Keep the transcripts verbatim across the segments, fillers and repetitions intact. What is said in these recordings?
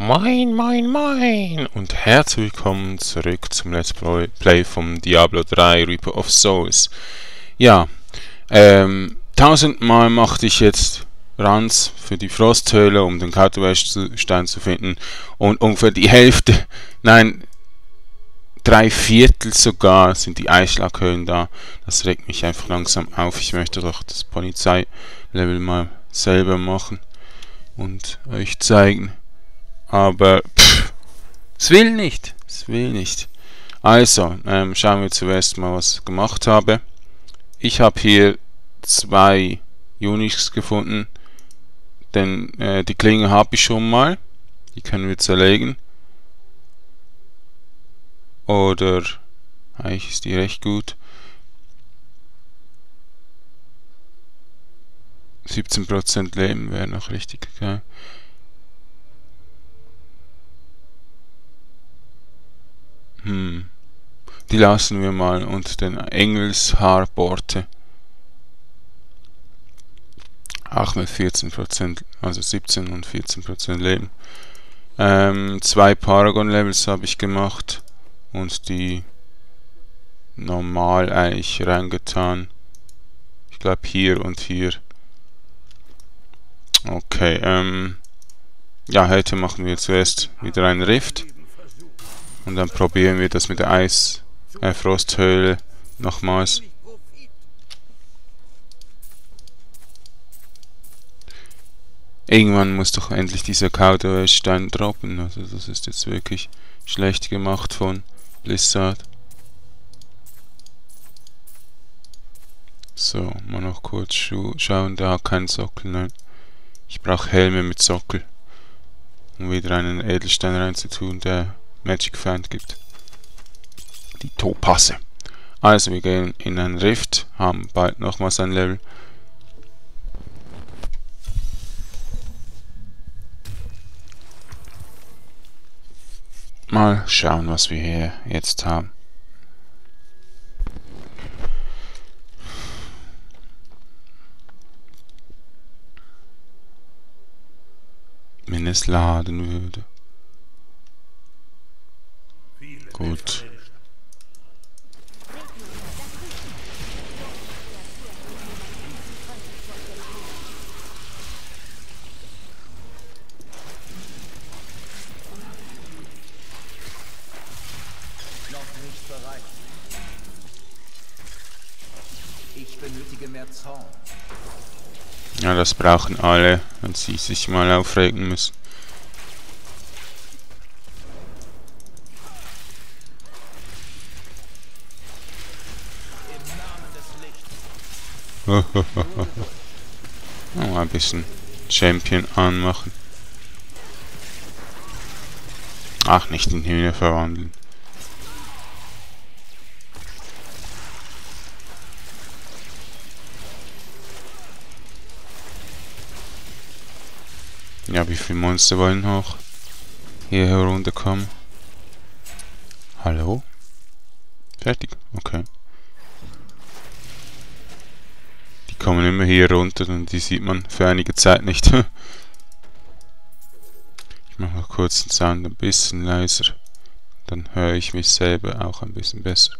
Moin, moin, moin und herzlich willkommen zurück zum Let's Play vom Diablo drei Reaper of Souls. Ja, ähm, tausendmal machte ich jetzt Runs für die Frosthöhle, um den Counterweichstein zu finden und ungefähr die Hälfte, nein, drei Viertel sogar sind die Eisschlaghöhlen da. Das regt mich einfach langsam auf. Ich möchte doch das Polizeilevel mal selber machen und euch zeigen. Aber pff, es will nicht, es will nicht. Also, ähm, schauen wir zuerst mal, was ich gemacht habe. Ich habe hier zwei Unix gefunden, denn äh, die Klinge habe ich schon mal. Die können wir zerlegen. Oder, eigentlich ist die recht gut. siebzehn Prozent Leben wäre noch richtig geil. Hm. Die lassen wir mal und den Engelshaarborte. Auch mit vierzehn Prozent, also siebzehn und vierzehn Prozent Leben. Ähm, zwei Paragon-Levels habe ich gemacht und die normal eigentlich reingetan. Ich glaube hier und hier. Okay, ähm. Ja, heute machen wir zuerst wieder einen Rift. Und dann probieren wir das mit der Eis, äh, Frosthöhle nochmals. Irgendwann muss doch endlich dieser Counterweichstein droppen. Also das ist jetzt wirklich schlecht gemacht von Blizzard. So, mal noch kurz schauen. Da hat keinen Sockel, nein. Ich brauche Helme mit Sockel. Um wieder einen Edelstein reinzutun, der Magic Find gibt. Die Topasse. Also wir gehen in einen Rift, haben bald nochmals ein Level. Mal schauen, was wir hier jetzt haben. Wenn es laden würde. Gut. Noch nicht bereit. Ich benötige mehr Zorn. Ja, das brauchen alle, wenn sie sich mal aufregen müssen. Oh, ein bisschen Champion anmachen. Ach, nicht in Hühner verwandeln. Ja, wie viele Monster wollen noch hier herunterkommen? Hallo? Fertig? Okay. Kommen immer hier runter und die sieht man für einige Zeit nicht. Ich mache noch kurz den Sound ein bisschen leiser, dann höre ich mich selber auch ein bisschen besser.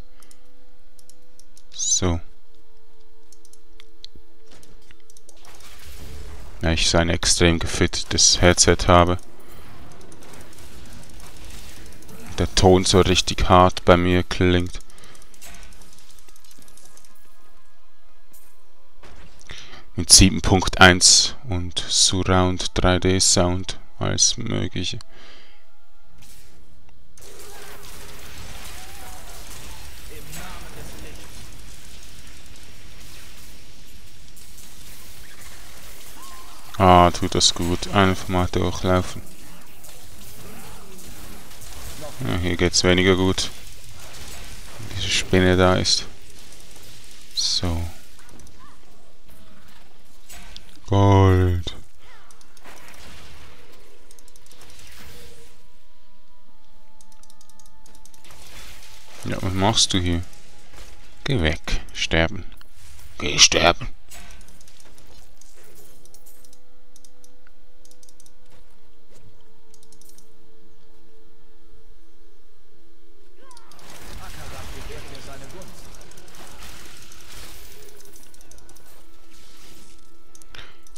So. Ja, ich so ein extrem gefittetes Headset habe. Der Ton so richtig hart bei mir klingt. Mit sieben Punkt eins und Surround drei D Sound als mögliche. Ah, tut das gut. Einfach mal durchlaufen. Ja, hier geht's weniger gut. Diese Spinne da ist. So. Gold. Ja, was machst du hier? Geh weg. Sterben. Geh sterben.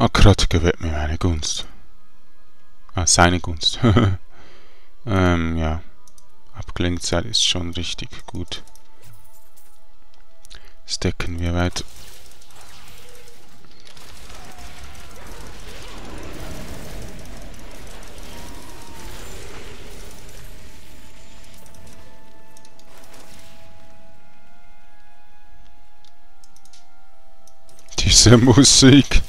Oh Gott, gewährt mir meine Gunst. Ah, seine Gunst. ähm, ja. Abgelenktsein ist schon richtig gut. Stacken wir weiter. Diese Musik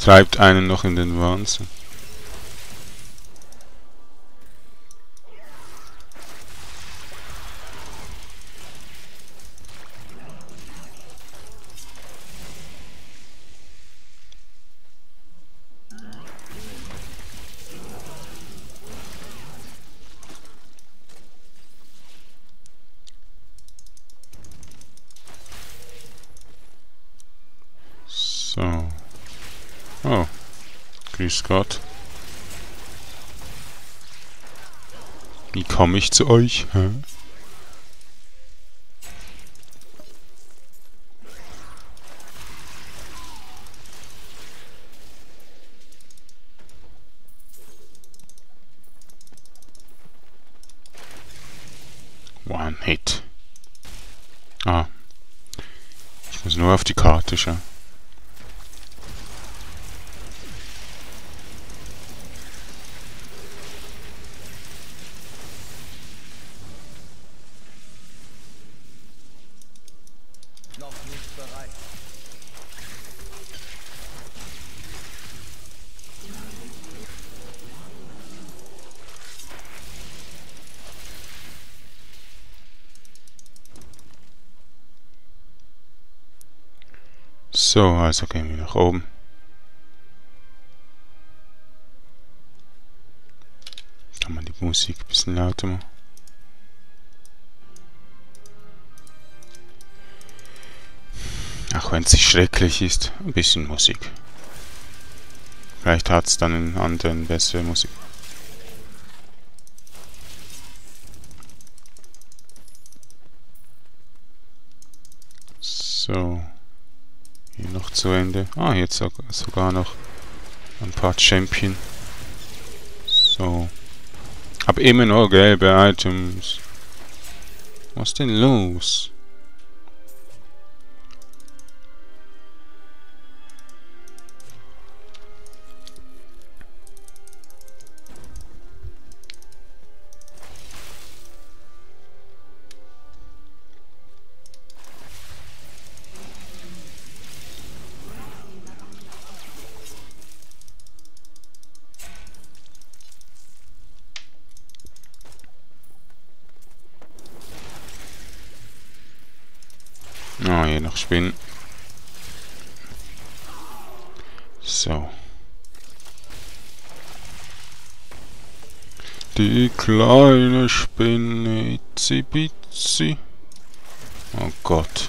treibt einen noch in den Wahnsinn. So. Oh. Grüß Gott. Wie komme ich zu euch? Hä? One hit. Ah. Ich muss nur auf die Karte schauen. So, also gehen wir nach oben. Kann man die Musik ein bisschen lauter machen. Auch wenn es schrecklich ist, ein bisschen Musik. Vielleicht hat es dann einen anderen bessere Musik. So. Hier noch zu Ende. Ah, jetzt sogar noch ein paar Champion. So. Hab immer noch gelbe Items. Was ist denn los? Ah, oh, hier noch Spinnen. So. Die kleine Spinne, itzi bitzi. Oh Gott.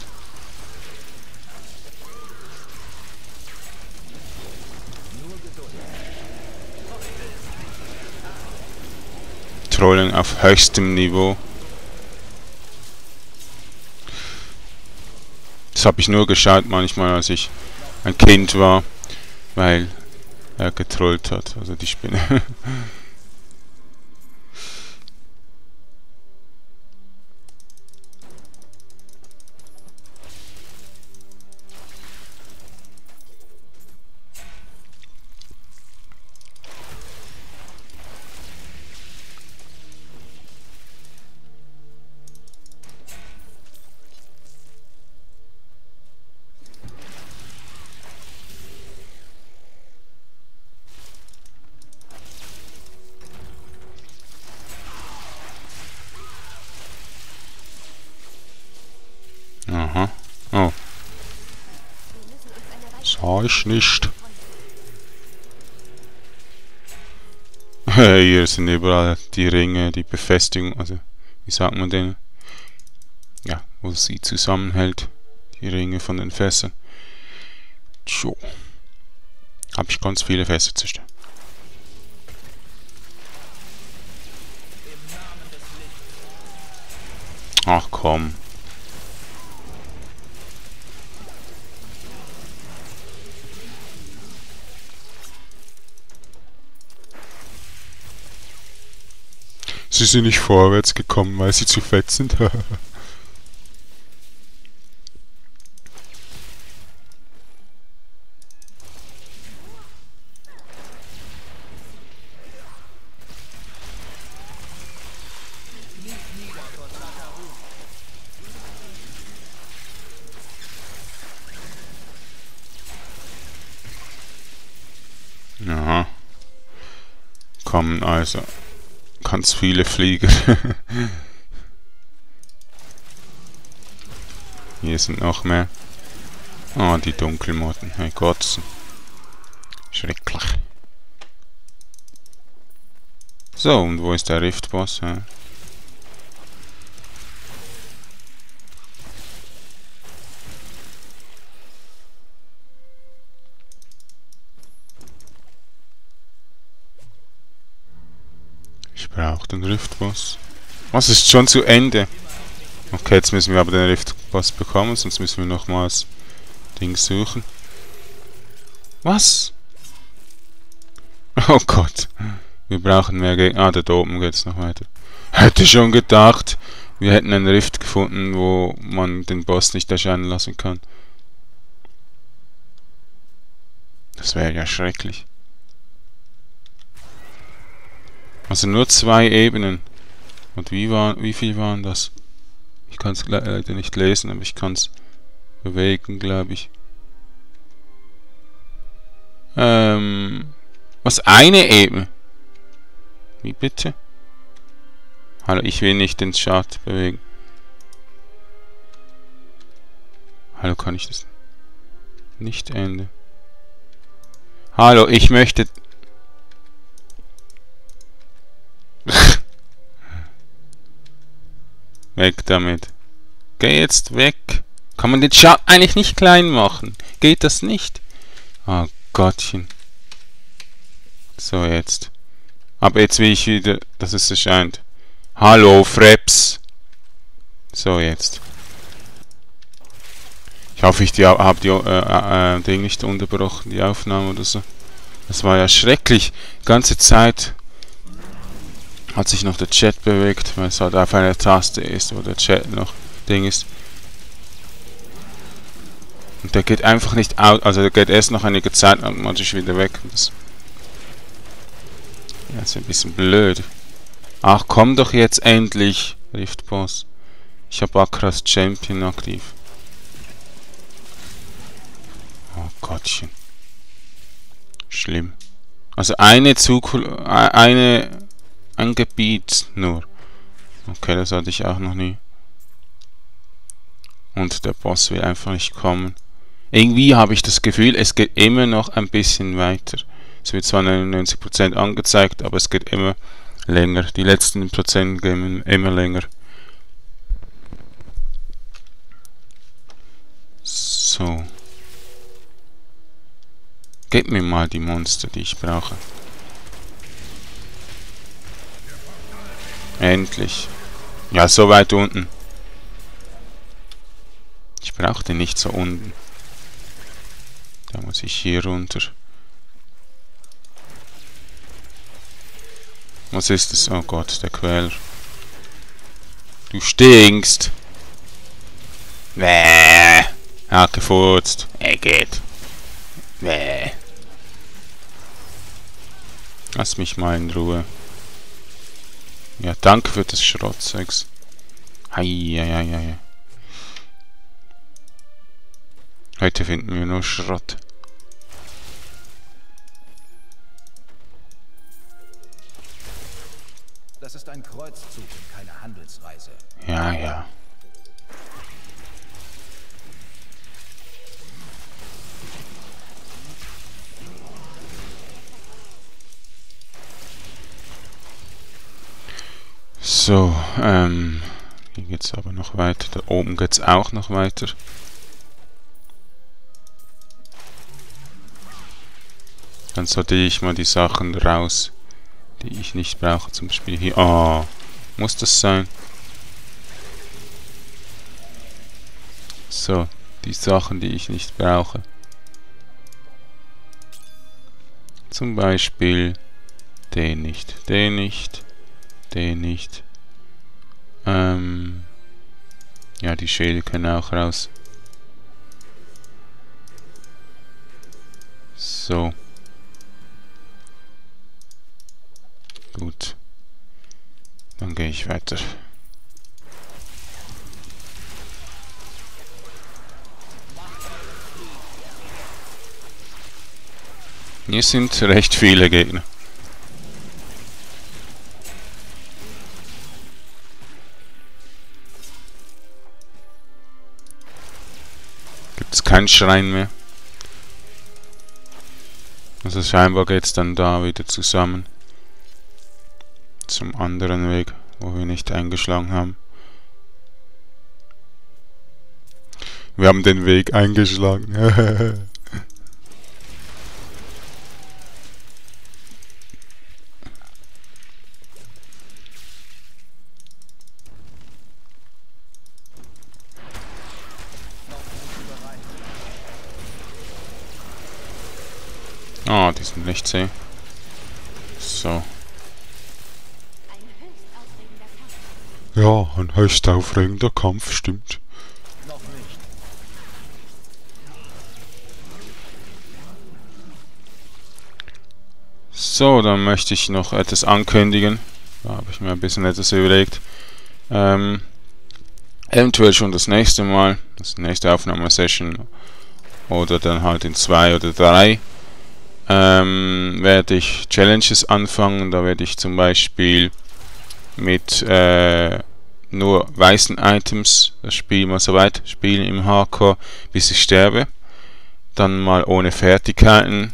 Trollen auf höchstem Niveau. Das habe ich nur geschaut manchmal, als ich ein Kind war, weil er getrollt hat, also die Spinne. Aha. Oh. Sag ich nicht. Hier sind überall die Ringe, die Befestigung, also wie sagt man denn? Ja, wo sie zusammenhält. Die Ringe von den Fässern. Tjo. Hab ich ganz viele Fässer zu stellen. Ach komm. Sie sind nicht vorwärts gekommen, weil sie zu fett sind. Aha. Kommen also ganz viele Fliegen. Hier sind noch mehr. Ah, die Dunkelmotten. Hey Gott. Schrecklich. So, und wo ist der Riftboss? Hä? Braucht den Riftboss. Was ist schon zu Ende? Okay, jetzt müssen wir aber den Riftboss bekommen, sonst müssen wir nochmals Dings suchen. Was? Oh Gott. Wir brauchen mehr Gegner. Ah, der Dopen geht es noch weiter. Hätte schon gedacht, wir hätten einen Rift gefunden, wo man den Boss nicht erscheinen lassen kann. Das wäre ja schrecklich. Also nur zwei Ebenen. Und wie, war, wie viel waren das? Ich kann es leider nicht lesen, aber ich kann es bewegen, glaube ich. Ähm... Was? Eine Ebene? Wie bitte? Hallo, ich will nicht den Chart bewegen. Hallo, kann ich das nicht ändern? Hallo, ich möchte... Weg damit. Geh jetzt weg. Kann man den Schaden eigentlich nicht klein machen? Geht das nicht? Oh Gottchen. So, jetzt. Aber jetzt will ich wieder, dass es erscheint. Hallo, Fraps. So, jetzt. Ich hoffe, ich habe die äh, äh, Ding nicht unterbrochen, die Aufnahme oder so. Das war ja schrecklich. Die ganze Zeit hat sich noch der Chat bewegt, weil es halt auf einer Taste ist, wo der Chat noch Ding ist. Und der geht einfach nicht out, also der geht erst noch einige Zeit automatisch wieder weg. Das ja, ist ein bisschen blöd. Ach, komm doch jetzt endlich, Riftboss. Ich habe Akras Champion aktiv. Oh Gottchen. Schlimm. Also eine Zukunft, eine... Ein Gebiet nur. Okay, das hatte ich auch noch nie. Und der Boss will einfach nicht kommen. Irgendwie habe ich das Gefühl, es geht immer noch ein bisschen weiter. Es wird zwar neunundneunzig Prozent angezeigt, aber es geht immer länger. Die letzten Prozent gehen immer länger. So. Gebt mir mal die Monster, die ich brauche. Endlich. Ja, so weit unten. Ich brauche den nicht so unten. Da muss ich hier runter. Was ist das? Oh Gott, der Quäler. Du stinkst. Bäh. Hat gefurzt. Er geht. Bäh. Lass mich mal in Ruhe. Ja, danke für das Schrottzeugs. Eieieiei. Heute finden wir nur Schrott. Das ist ein Kreuzzug und keine Handelsreise. Ja, ja. So, ähm, hier geht's aber noch weiter. Da oben geht's auch noch weiter. Dann sortiere ich mal die Sachen raus, die ich nicht brauche. Zum Beispiel hier. Oh, muss das sein? So, die Sachen, die ich nicht brauche. Zum Beispiel den nicht, den nicht. Den nicht. Ähm. Ja, die Schädel können auch raus. So. Gut. Dann gehe ich weiter. Hier sind recht viele Gegner. Gibt's keinen Schrein mehr. Also scheinbar geht's dann da wieder zusammen. Zum anderen Weg, wo wir nicht eingeschlagen haben. Wir haben den Weg eingeschlagen. Ah, oh, diesen Lichtsee. So. Ja, ein höchst aufregender Kampf, stimmt. Noch nicht. So, dann möchte ich noch etwas ankündigen. Da habe ich mir ein bisschen etwas überlegt. Ähm, eventuell schon das nächste Mal, das nächste Aufnahmesession, oder dann halt in zwei oder drei. Ähm, werde ich Challenges anfangen. Da werde ich zum Beispiel mit äh, nur weißen Items das Spiel mal so weit spielen im Hardcore, bis ich sterbe. Dann mal ohne Fertigkeiten.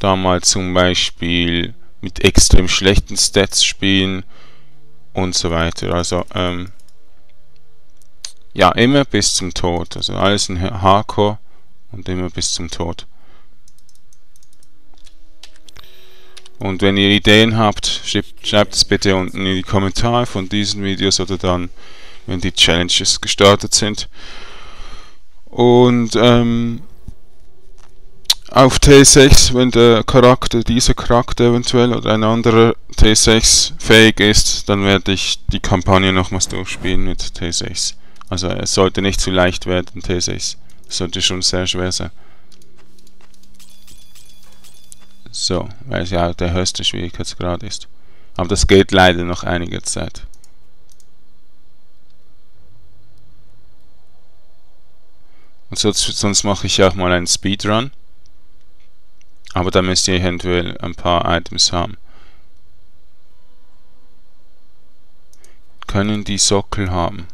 Dann mal zum Beispiel mit extrem schlechten Stats spielen und so weiter. Also ähm, ja, immer bis zum Tod. Also alles in Hardcore und immer bis zum Tod. Und wenn ihr Ideen habt, schreibt es bitte unten in die Kommentare von diesen Videos oder dann, wenn die Challenges gestartet sind. Und ähm, auf T sechs, wenn der Charakter, dieser Charakter eventuell oder ein anderer T sechs fähig ist, dann werde ich die Kampagne nochmals durchspielen mit T sechs. Also es sollte nicht zu leicht werden, T sechs. Es sollte schon sehr schwer sein. So, weil es ja der höchste Schwierigkeitsgrad ist. Aber das geht leider noch einige Zeit. Und sonst, sonst mache ich auch mal einen Speedrun. Aber da müsst ihr eventuell ein paar Items haben. Können die Sockel haben?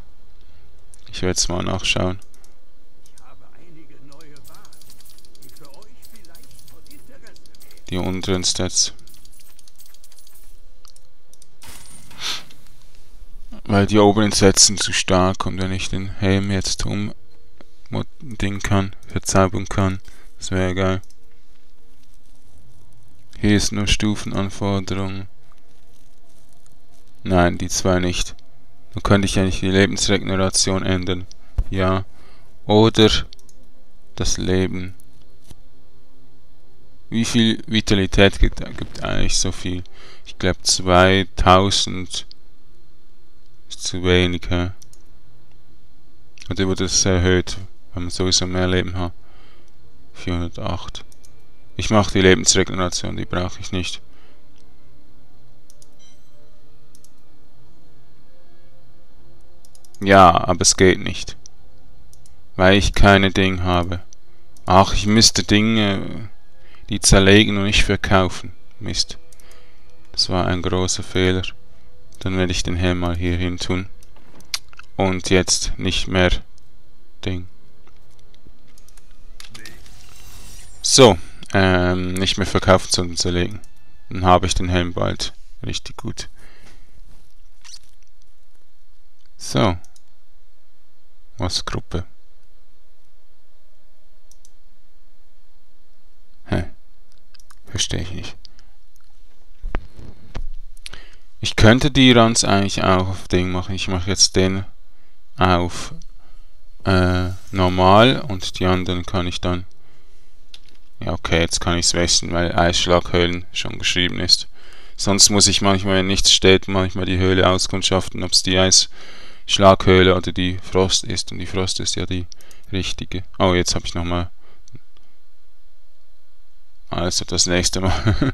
Ich werde es mal nachschauen. Die unteren Stats. Weil die oberen Stats sind zu stark und wenn ich den Helm jetzt umdingen kann, verzaubern kann, das wäre geil. Hier ist nur Stufenanforderung. Nein, die zwei nicht. Dann könnte ich eigentlich die Lebensregeneration ändern. Ja. Oder das Leben. Wie viel Vitalität gibt, gibt eigentlich so viel? Ich glaube zweitausend ist zu wenig. Ja? Und über das erhöht, wenn man sowieso mehr Leben hat. vierhundertacht. Ich mache die Lebensregeneration, die brauche ich nicht. Ja, aber es geht nicht. Weil ich keine Dinge habe. Ach, ich müsste Dinge... Die zerlegen und nicht verkaufen. Mist. Das war ein großer Fehler. Dann werde ich den Helm mal hier hin tun. Und jetzt nicht mehr Ding. So. Ähm, nicht mehr verkaufen, sondern zerlegen. Dann habe ich den Helm bald. Richtig gut. So. Was Gruppe. Verstehe ich nicht. Ich könnte die Runs eigentlich auch auf Ding machen. Ich mache jetzt den auf äh, normal und die anderen kann ich dann... Ja okay, jetzt kann ich es wechseln, weil Eisschlaghöhlen schon geschrieben ist. Sonst muss ich manchmal, wenn nichts steht, manchmal die Höhle auskundschaften, ob es die Eisschlaghöhle oder die Frost ist. Und die Frost ist ja die richtige. Oh, jetzt habe ich nochmal... Also das nächste Mal.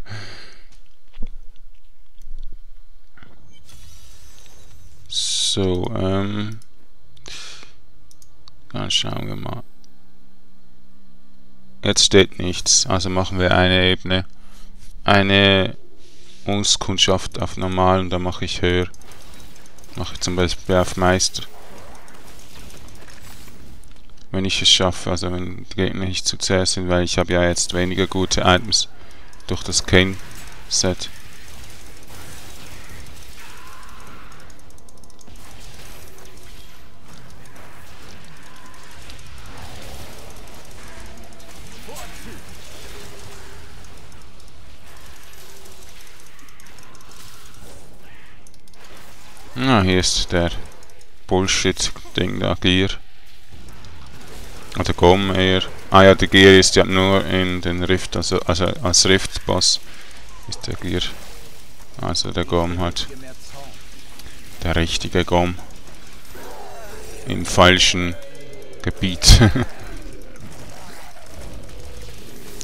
So, ähm... dann schauen wir mal. Jetzt steht nichts, also machen wir eine Ebene. Eine Auskundschaft auf normal und dann mache ich höher. Mache ich zum Beispiel auf Meister. Wenn ich es schaffe, also wenn die Gegner nicht zu zäh sind, weil ich habe ja jetzt weniger gute Items durch das Kane-Set. Na, hier ist der Bullshit-Ding da, Gear. Oder Gomm eher. Ah ja, der Gear ist ja nur in den Rift, also, also als Rift-Boss ist der Gear. Also der Gomm halt. Der richtige Gomm. Im falschen Gebiet.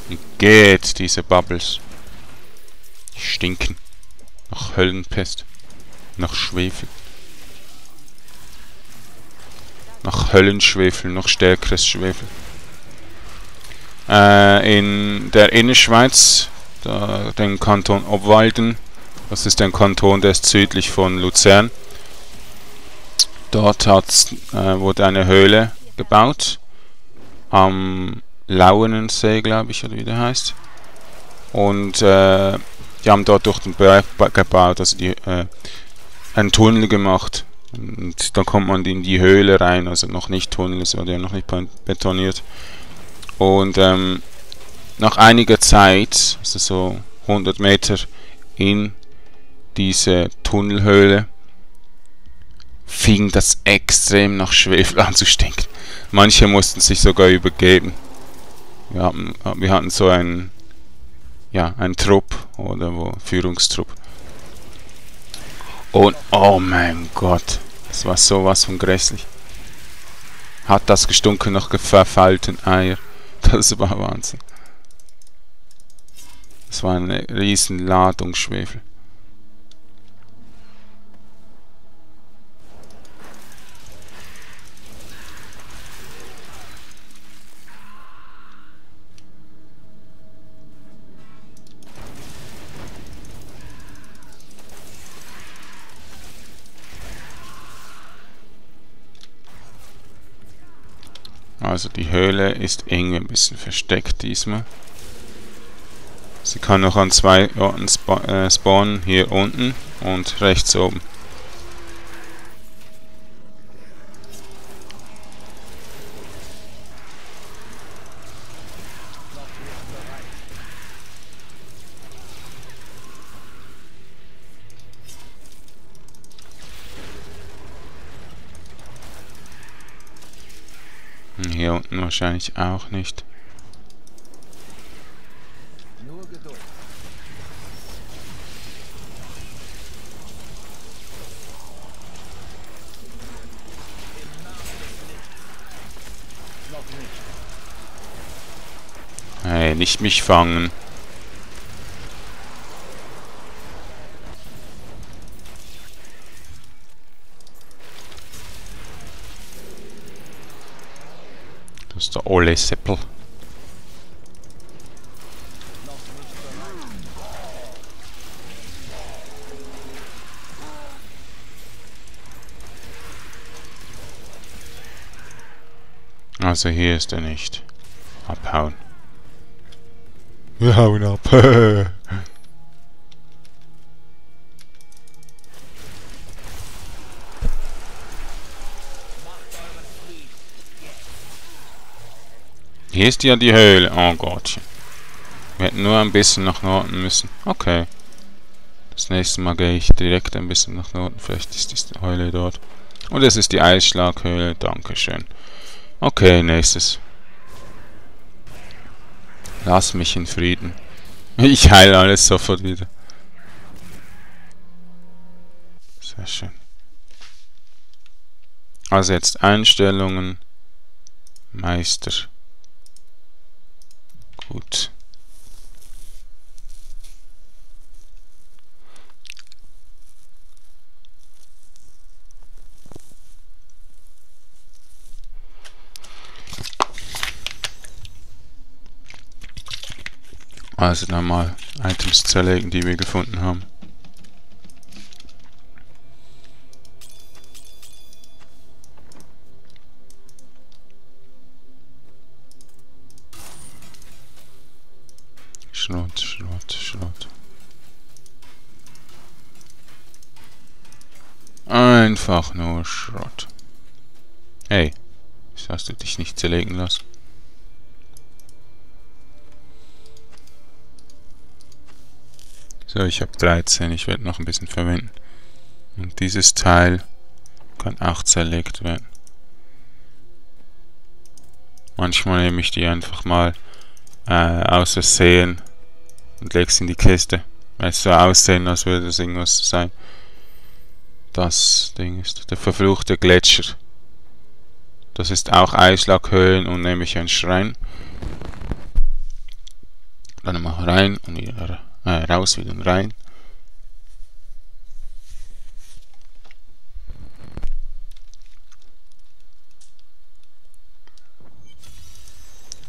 Wie geht diese Bubbles? Die stinken. Nach Höllenpest. Nach Schwefel. Nach Höllenschwefel, noch stärkeres Schwefel. Äh, in der Innerschweiz, da, den Kanton Obwalden, das ist ein Kanton, der ist südlich von Luzern. Dort hat's, äh, wurde eine Höhle gebaut. Am Lauenensee, glaube ich, oder wie der heißt. Und äh, die haben dort durch den Berg gebaut, also die. Äh, einen Tunnel gemacht und dann kommt man in die Höhle rein, also noch nicht Tunnel, es wurde ja noch nicht betoniert. Und ähm, nach einiger Zeit, also so hundert Meter in diese Tunnelhöhle, fing das extrem nach Schwefel an zu stinken. Manche mussten sich sogar übergeben. Wir hatten, wir hatten so einen, ja, einen Trupp oder wo, Führungstrupp. Und oh mein Gott, das war sowas von grässlich. Hat das gestunken nach verfaulten Eier. Das war Wahnsinn. Das war eine riesen Ladung Schwefel. Also die Höhle ist irgendwie ein bisschen versteckt diesmal. Sie kann noch an zwei Orten spa äh, spawnen, hier unten und rechts oben. Hier unten wahrscheinlich auch nicht. Nur Geduld. Hey, nicht mich fangen. Das ist der Ole Seppel. Also hier ist er nicht. Abhauen. Wir hauen ab. Hier ist ja die Höhle. Oh Gottchen. Wir hätten nur ein bisschen nach Norden müssen. Okay. Das nächste Mal gehe ich direkt ein bisschen nach Norden. Vielleicht ist die Höhle dort. Und es ist die Eisschlaghöhle. Dankeschön. Okay, nächstes. Lass mich in Frieden. Ich heile alles sofort wieder. Sehr schön. Also jetzt Einstellungen, Meister. Gut. Also dann mal Items zerlegen, die wir gefunden haben. Schrott, Schrott, Schrott. Einfach nur Schrott. Hey, wieso hast du dich nicht zerlegen lassen? So, ich habe dreizehn, ich werde noch ein bisschen verwenden. Und dieses Teil kann auch zerlegt werden. Manchmal nehme ich die einfach mal äh, aus Versehen und lege sie in die Kiste. Weil es so aussehen, als würde es irgendwas sein. Das Ding ist der verfluchte Gletscher. Das ist auch Eislackhöhlen und nehme ich einen Schrein. Dann mal rein und wieder Äh, raus wieder und rein.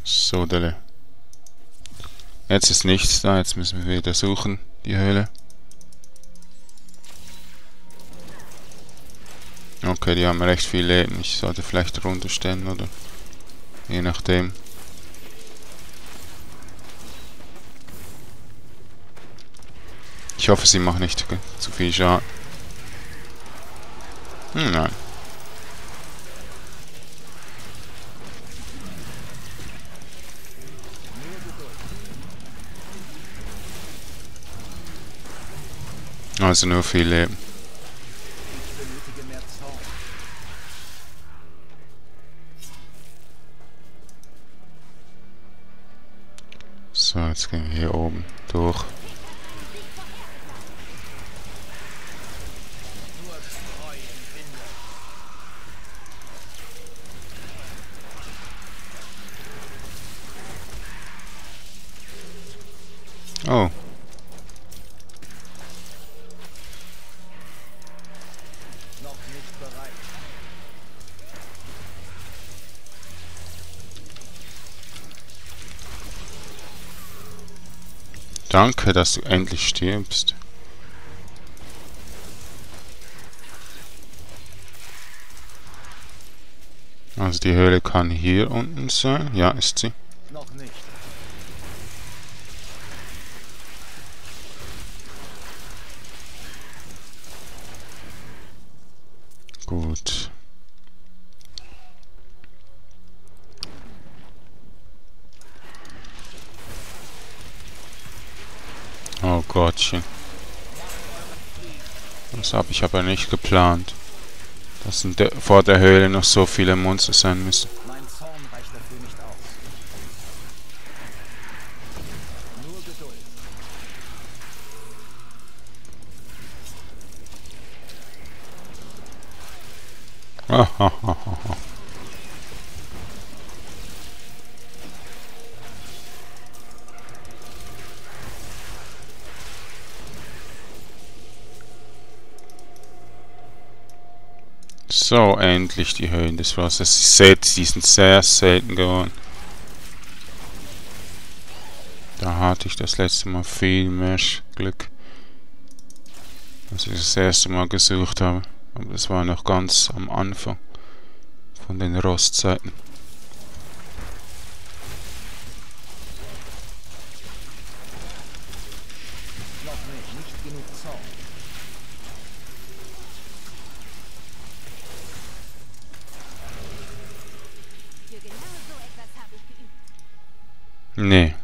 So, Delle. Jetzt ist nichts da, jetzt müssen wir wieder suchen, die Höhle. Okay, die haben recht viel Leben. Ich sollte vielleicht runterstellen, oder? Je nachdem. Ich hoffe, sie macht nicht zu viel Schaden. Hm, nein. Also nur viel Leben. So, jetzt gehen wir hier oben durch. Oh. Noch nicht bereit. Danke, dass du endlich stirbst. Also die Höhle kann hier unten sein. Ja, ist sie. Noch nicht. Gut. Oh Gottchen. Das habe ich aber nicht geplant. Dass sind vor der Höhle noch so viele Monster sein müssen. Mein Zorn reicht dafür nicht aus. Nur Geduld. Ah, ah, ah, ah. So, endlich die Höhen des Wassers. Ich sehe, die sind sehr selten geworden. Da hatte ich das letzte Mal viel mehr Glück, als ich das erste Mal gesucht habe. Aber das war noch ganz am Anfang von den Rostzeiten. Noch nicht, nicht genug Zorn. Für genau so etwas habe ich geübt. Nee.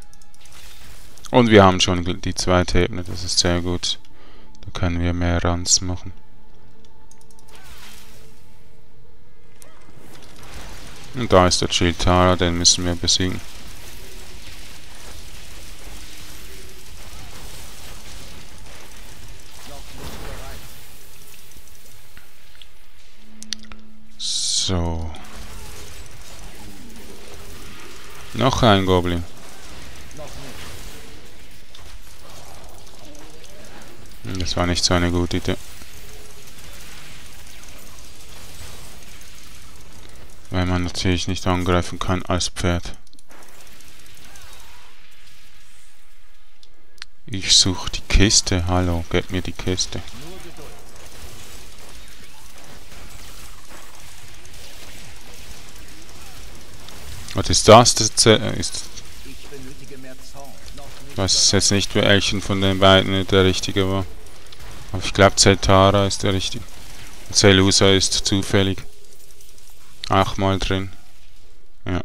Und wir haben schon die zweite Ebene, das ist sehr gut. Da können wir mehr Runs machen. Und da ist der Chiltara, den müssen wir besiegen. So. Noch ein Goblin. Das war nicht so eine gute Idee. Weil man natürlich nicht angreifen kann als Pferd. Ich suche die Kiste. Hallo, gebt mir die Kiste. Was ist das? Das ist... Ich weiß jetzt nicht, welchen von den beiden der richtige war. Aber ich glaube, Zeltara ist der richtige. Zellusa ist zufällig. Achtmal drin. Ja.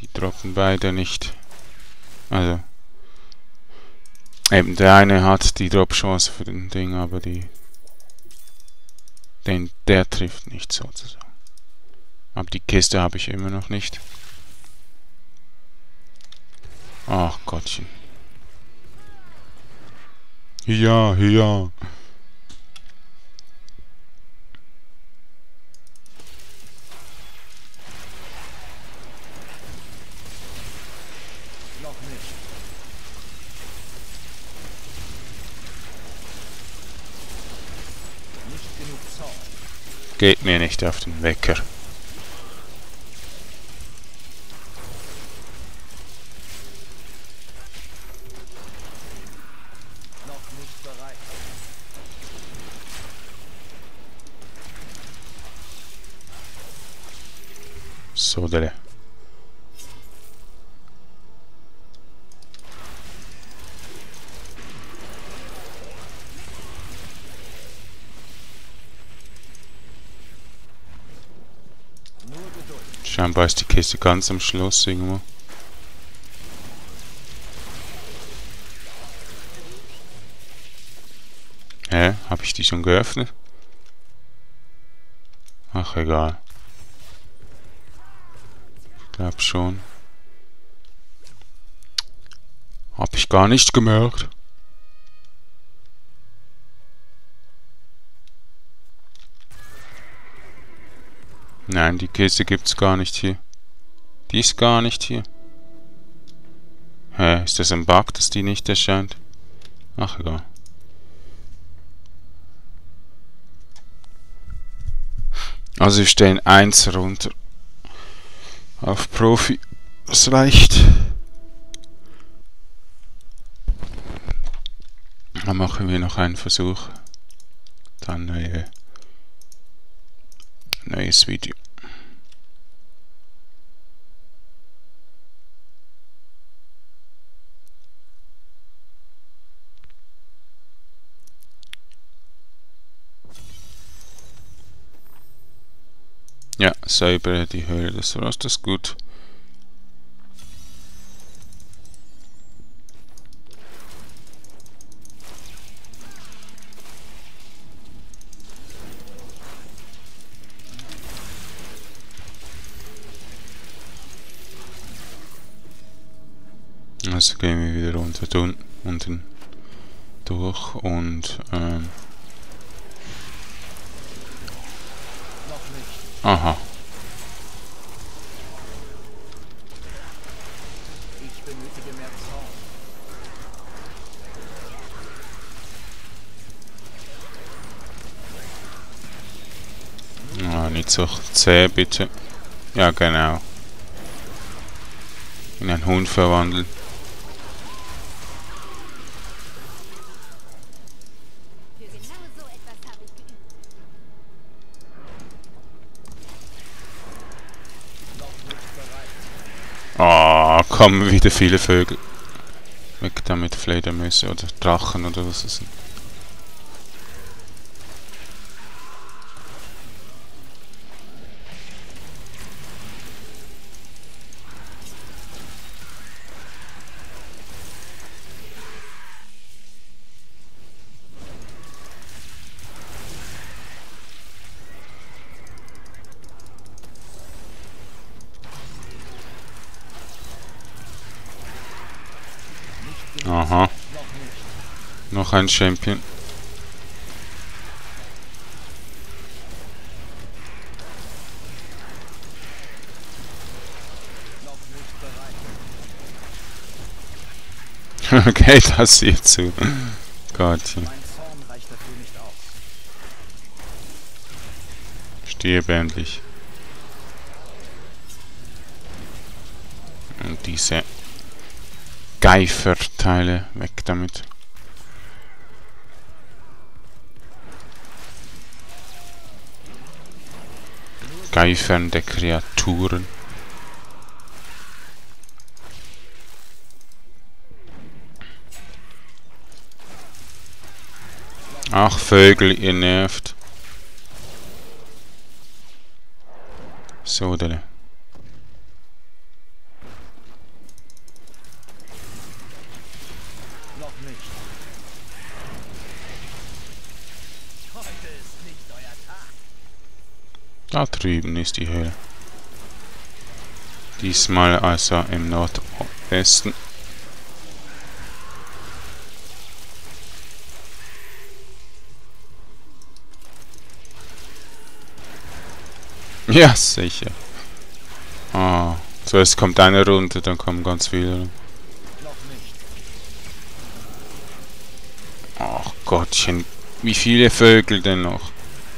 Die droppen beide nicht. Also. Eben der eine hat die Drop-Chance für den Ding, aber die. Den, der trifft nicht sozusagen. Aber die Kiste habe ich immer noch nicht. Ach Gottchen. Ja, ja. Geht mir nicht auf den Wecker. So, der. Scheinbar ist die Kiste ganz am Schluss irgendwo. Hä? Habe ich die schon geöffnet? Ach, egal. Ich glaube schon. Habe ich gar nicht gemerkt. Nein, die Kiste gibt's gar nicht hier. Die ist gar nicht hier. Hä, ist das ein Bug, dass die nicht erscheint? Ach, egal. Also wir stehen eins runter. Auf Profi. Das reicht. Dann machen wir noch einen Versuch. Dann äh, neues Video. Ja, sauber die Höhle, das war's, das ist gut. Also gehen wir wieder runter, unten durch und ähm aha. Ich benötige mehr Zaun. Ah, nicht so zäh, bitte. Ja, genau. In einen Hund verwandeln. Kommen wieder viele Vögel. Weg damit, Fledermäuse oder Drachen oder was es ist. Aha. Noch ein Champion. Okay, das sieht zu. Gott. Stirbe endlich. Und diese Geiferteile weg damit. Geifernde Kreaturen. Ach, Vögel, ihr nervt. So, dele. Noch nicht. Heute ist nicht euer Tag. Da drüben ist die Höhle. Diesmal also im Nordwesten. Ja, sicher. Ah, zuerst kommt eine Runde, dann kommen ganz viele. Ach Gottchen, wie viele Vögel denn noch?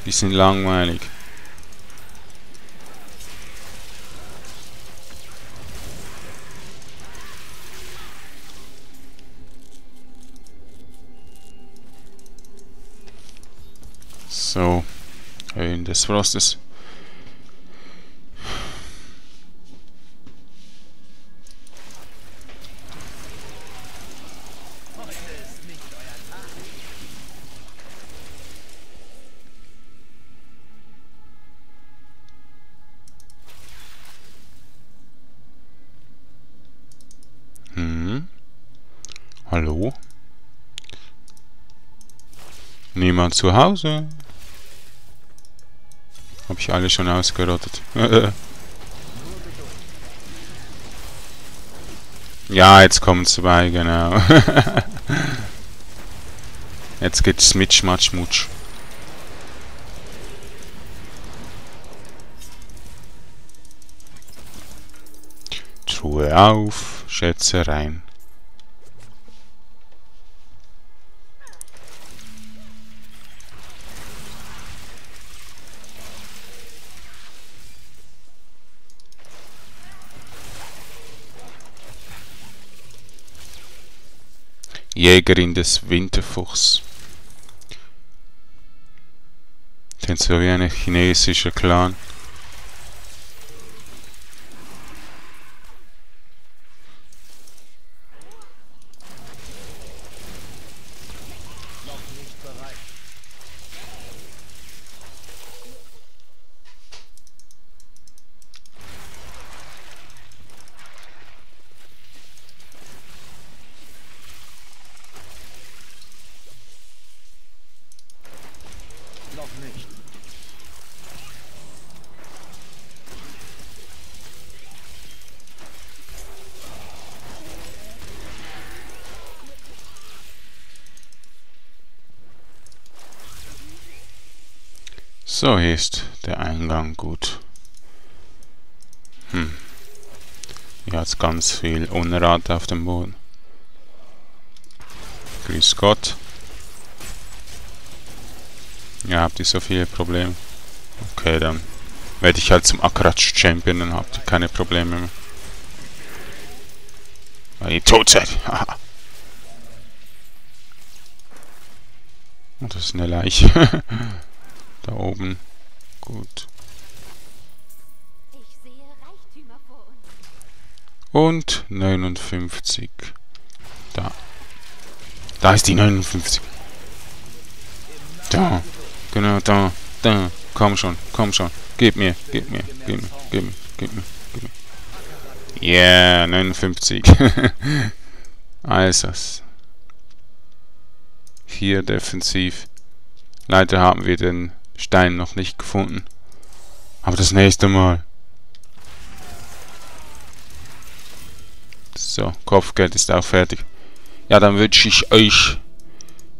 Die sind langweilig. So, Höhen des Frostes. Hallo? Niemand zu Hause? Hab ich alle schon ausgerottet? Ja, jetzt kommen zwei, genau. Jetzt geht's mit Schmatsch, Mutsch. Truhe auf, Schätze rein. Jägerin des Winterfuchs. Denn so wie ein chinesischer Clan. So, hier ist der Eingang gut. Hm. Hier hat es ganz viel Unrat auf dem Boden. Grüß Gott. Ja, habt ihr so viele Probleme? Okay, dann werde ich halt zum Akratsch-Champion, dann habt ihr keine Probleme mehr. Weil ihr tot seid. Haha. Oh, das ist eine Leiche. Da oben. Gut. Ich sehe Reichtümer vor uns. Und neunundfünfzig. Da. Da ist die neunundfünfzig. Da. Genau, da. Da. Komm schon, komm schon. Gib mir, gib mir, gib mir, gib mir, gib mir, gib mir. Yeah, neunundfünfzig. Also. Hier defensiv. Leider haben wir den Stein noch nicht gefunden. Aber das nächste Mal. So, Kopfgeld ist auch fertig. Ja, dann wünsche ich euch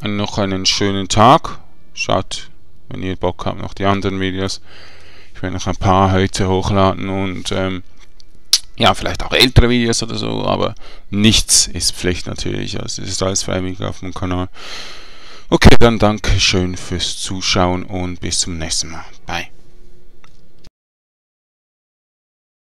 noch einen schönen Tag. Schaut, wenn ihr Bock habt, noch die anderen Videos. Ich werde noch ein paar heute hochladen und ähm, ja, vielleicht auch ältere Videos oder so, aber nichts ist Pflicht natürlich. Also es ist alles freiwillig auf dem Kanal. Okay, dann danke schön fürs Zuschauen und bis zum nächsten Mal. Bye.